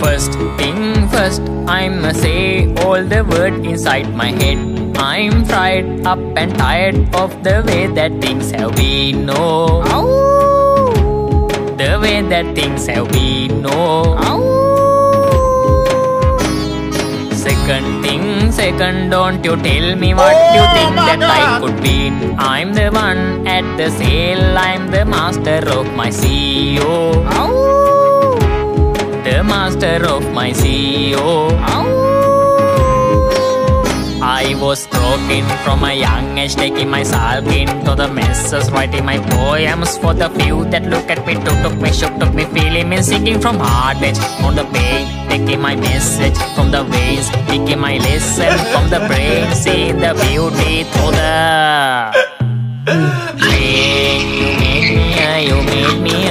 First thing first, I'ma say all the words inside my head. I'm fried up and tired of the way that things have been, no. Ow. The way that things have been, no. Ow. Second thing, second, don't you tell me what you think that I could be. I'm the one at the sail, I'm the master of my sea. Ow. The master of my sea. I was broken from a young age, taking my sulking to the masses, writing my poems for the few that look at me, took me, shook me, feeling me, sinking from heartache. On the page, taking my message from the waves, taking my lesson from the brain, see the beauty through the. You made me, you made me.